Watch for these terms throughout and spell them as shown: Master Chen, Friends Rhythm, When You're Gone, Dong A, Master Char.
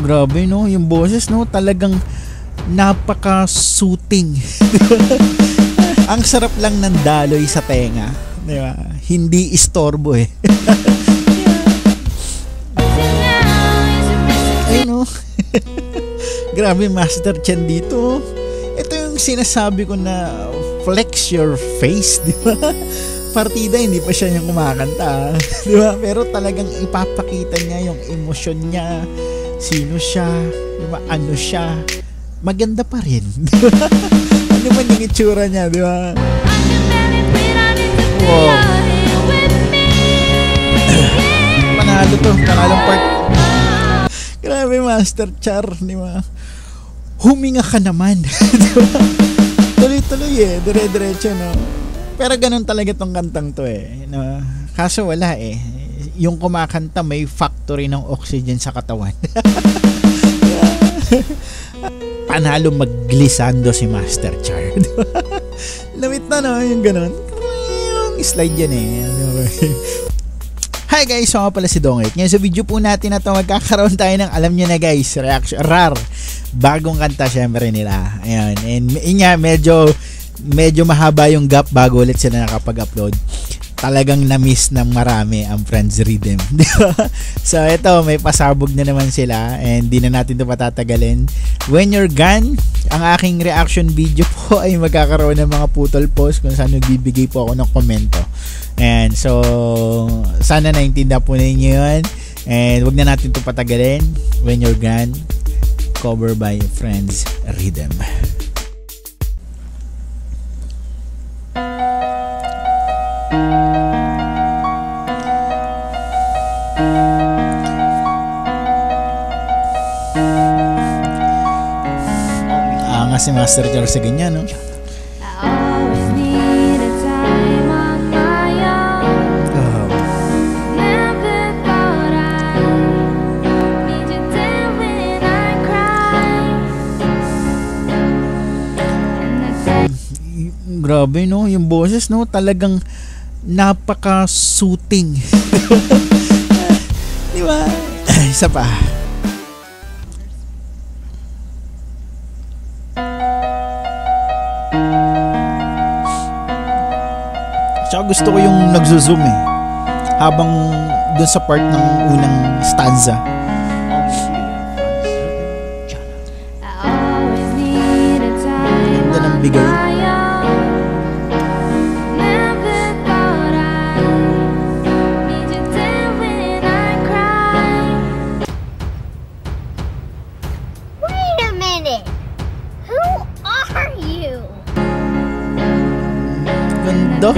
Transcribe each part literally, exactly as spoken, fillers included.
Grabe no, yung boses no, talagang napaka-suiting. Ang sarap lang ng daloy sa tenga, di ba? Hindi istorbo eh. Ay no. Grabe Master Chen dito. Ito yung sinasabi ko na flex your face, di ba? Partida, hindi pa siya yung kumakanta, di ba? Pero talagang ipapakita niya yung emosyon niya, sino siya, di ba? Ano siya, maganda pa rin, di ba? Ano man yung itsura niya, di ba? Wow. Panalo to, panalong part. Grabe Master Char, di ba? Huminga ka naman, di ba? Tuloy-tuloy eh, dire-diretso no? Pero ganun talaga tong kantang to eh. No? Kaso wala eh. Yung kumakanta may factory ng oxygen sa katawan. Panalo mag-glissando si Master Char. Lamit na no, yung ganun. Yung slide yan eh. Hi guys, ako pala si Dong A. Ngayon sa video po natin na ito, magkakaroon tayo ng, alam nyo na guys, reaction, rar, bagong kanta syempre nila. Ayan, and yun nga, medyo... medyo mahaba yung gap bago ulit sila nakapag-upload. Talagang na-miss ng marami ang Friends Rhythm. So ito, may pasabog na naman sila and di na natin ito patatagalin. When You're Gone, ang aking reaction video po ay magkakaroon ng mga putol post kung saan nagbibigay po ako ng komento. And so, sana naintindihan po ninyo yun. And wag na natin ito patagalin. When You're Gone, cover by Friends Rhythm. Si Master Chen sa ganyan, no? Grabe, no? Yung boses, no? Talagang napaka-suiting. Di ba? Isa pa. Tsaka gusto ko yung nagzo-zoom eh. Habang doon sa part ng unang stanza. Ganda ng bigay. Wait a minute! Who are you? Ganda.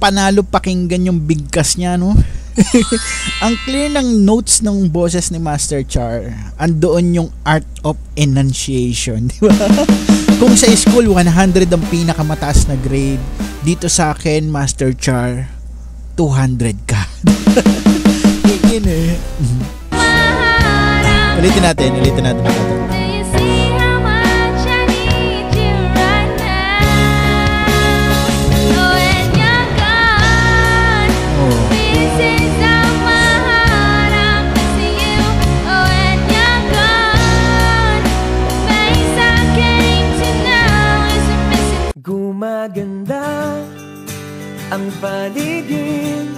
Panalo pakinggan yung bigkas niya, no? Ang clear ng notes ng boses ni Master Char. Andoon yung art of enunciation, di ba? Kung sa school, one hundred ang pinakamataas na grade. Dito sa akin, Master Char, two hundred ka. Yun eh. Ulitin natin, ulitin natin. Ulitin. Gumaganda ang paligid.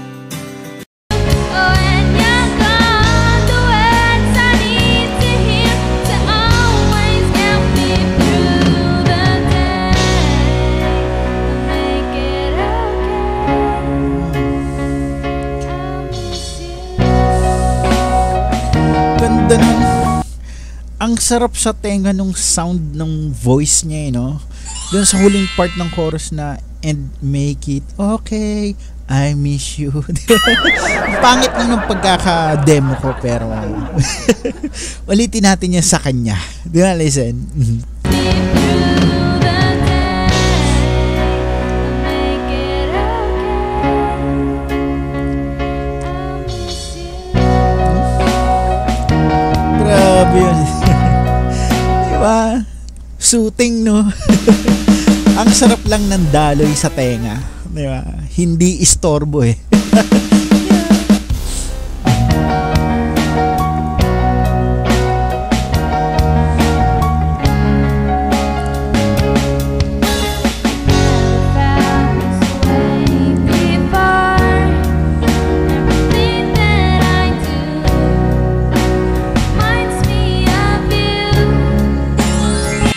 Oh, and you're gone, the words I need to hear to always get me through the day. I'll make it okay. I'll miss you. Ganda nun. Ang sarap sa tenga nung sound ng voice niya, eh, no? Doon sa huling part ng chorus na and make it okay, I miss you. Pangit na nung pagkaka-demo ko, pero ulitin natin yan sa kanya. Di ba, listen? Grabe yun. Di ba? Suiting, no? Ang sarap lang ng daloy sa tenga. Diba? Hindi istorbo eh.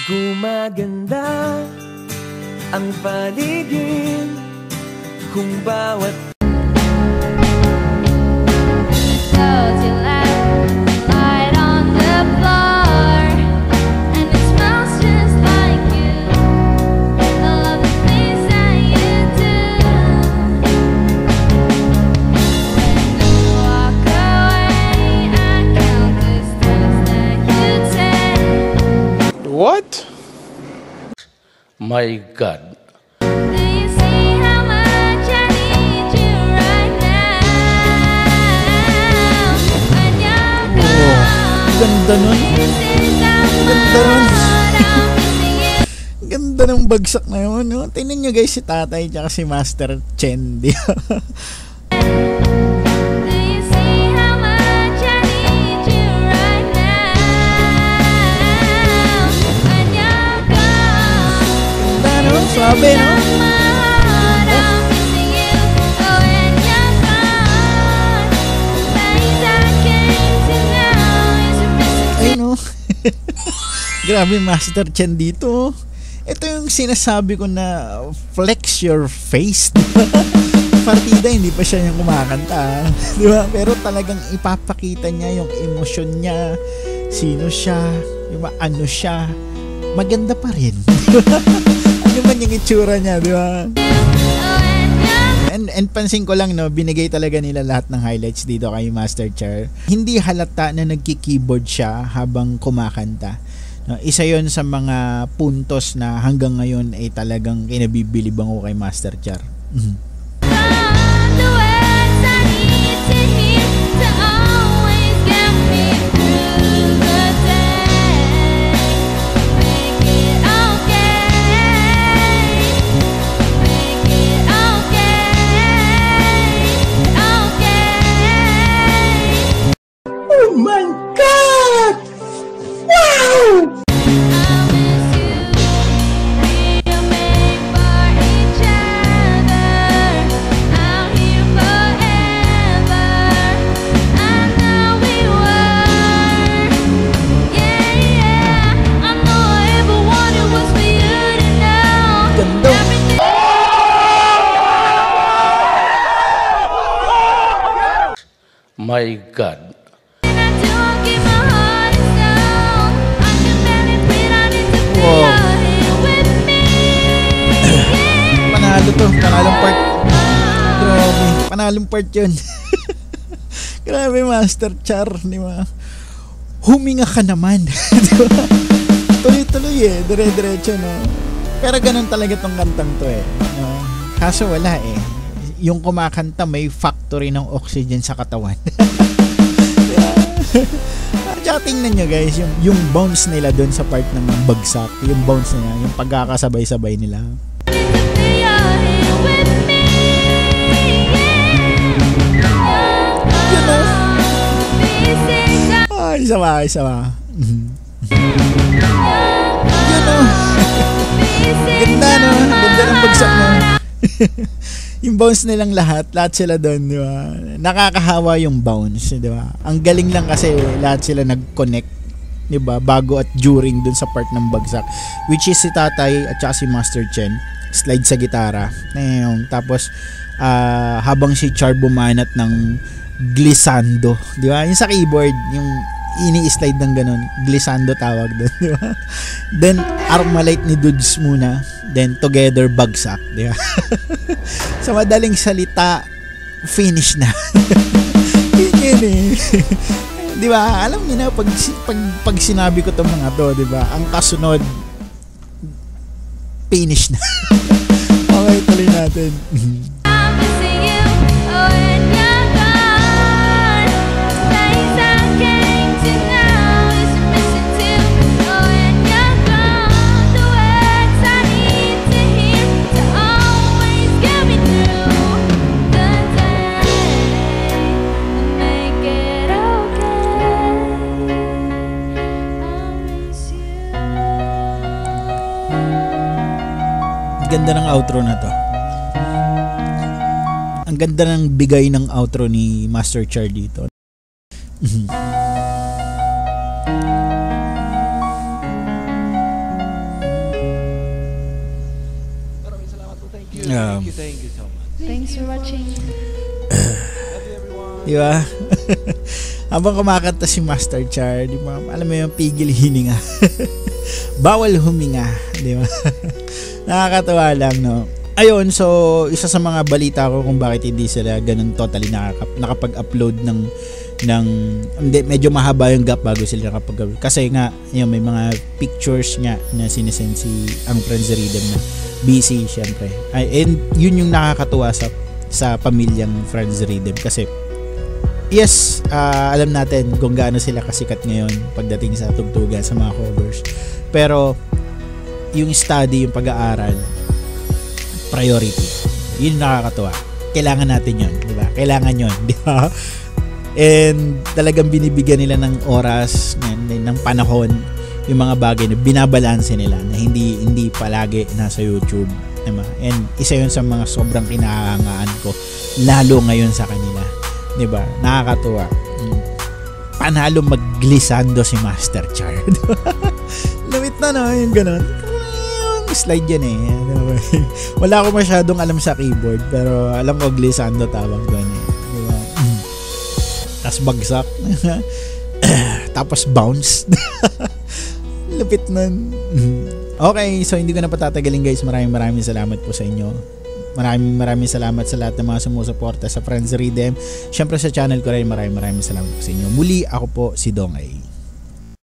Gumaganda ang paligid kung bawat close your light, light on the floor, and it smells just like you. I love the things that you do. When you walk away, I count the steps that you take. What? My God. Ganda nun. Ganda nun. Ganda ng bagsak na yun. No? Tingnan nyo guys si Tatay tsaka si Master Chen. Di ba? Ganda nun. Swabe, no? Grabe, Master Chen dito. Ito yung sinasabi ko na flex your face. Partida, hindi pa siya yung kumakanta. Di ba? Pero talagang ipapakita niya yung emosyon niya. Sino siya? Di ba? Ano siya? Maganda pa rin. Ano man yung itsura niya, di ba? And, and pansin ko lang, no, binigay talaga nila lahat ng highlights dito kay Master Char. Hindi halata na nagki-keyboard siya habang kumakanta. No, isa yon sa mga puntos na hanggang ngayon ay talagang kinabibilibang ko kay Master Char. Mm-hmm. My God. Wow. Panalo to. Panalong part. Grabe. Panalong part yun. Grabe, Master Char. Di ba? Huminga ka naman. Di ba? Tuloy-tuloy eh. Dire-diretso, no? Pero ganun talaga tong kantang to eh. No? Kaso wala eh. Yung kumakanta may factory ng oxygen sa katawan. Tsaka tingnan nyo guys yung, yung bounce nila dun sa part ng bagsak, yung bounce nila, yung pagkakasabay-sabay nila. Ay, sama, ay, sama. Ganda no, ganda ng bagsak na. Yung bounce nilang lahat, lahat sila doon, di ba? Nakakahawa yung bounce, di ba? Ang galing lang kasi lahat sila nag-connect, di ba? Bago at during doon sa part ng bagsak, which is si Tatay at saka si Master Chen, slide sa gitara. Ayun, tapos uh, habang si Char bumanat ng glissando, di ba? Yung sa keyboard, yung ini-slide ng ganun, glissando tawag doon, di ba? Then Armalite ni Dudes muna, then together bagsak, di ba? Sa madaling salita, finish na. Yun yun eh. Di ba? Alam niyo na, pag, pag, pag sinabi ko itong mga to, di ba? Ang kasunod, finish na. Okay, tuloy natin. Ganda ng outro na to. Ang ganda ng bigay ng outro ni Master Char dito. Maraming salamat po. Thank you. Thank you, thank you so much. Thanks for watching. Love you everyone. Diba? Habang kumakanta si Master Char, di ba? Alam mo yung pigil hininga. Bawal huminga, di ba? Nakakatawa lang, no? Ayun, so isa sa mga balita ko kung bakit hindi sila ganun totally nakapag-upload ng ng hindi, medyo mahaba yung gap bago sila nakapag-upload. Kasi nga, yun, may mga pictures nga na sinesend si ang Friends Rhythm na busy, syempre. Ay, and yun yung nakakatuwa sa sa pamilyang Friends Rhythm kasi yes, uh, alam natin kung gaano sila kasikat ngayon pagdating sa tugtugan sa mga covers. Pero yung study, yung pag-aaral, priority. Yun nakakatawa. Kailangan natin yun, di ba? Kailangan yun, di ba? And talagang binibigyan nila ng oras, ng panahon, yung mga bagay na binabalanse nila na hindi hindi palagi nasa YouTube, di ba? And isa yun sa mga sobrang kinahangaan ko, lalo ngayon sa kanila, di ba? Nakakatawa. Panalo mag-glissando si Master Char. Lamit na, no? Yung ganun. Slide yan eh. Wala ako masyadong alam sa keyboard pero alam ko glissando tawag doon eh. Diba? Tapos bagsak. Tapos bounce. Lupit nun. Okay, so hindi ko na patatagalin guys. Maraming maraming salamat po sa inyo. Maraming maraming salamat sa lahat ng mga sumusuporta sa Friends Rhythm. Siyempre sa channel ko rin maraming maraming salamat po sa inyo. Muli, ako po si Dong A.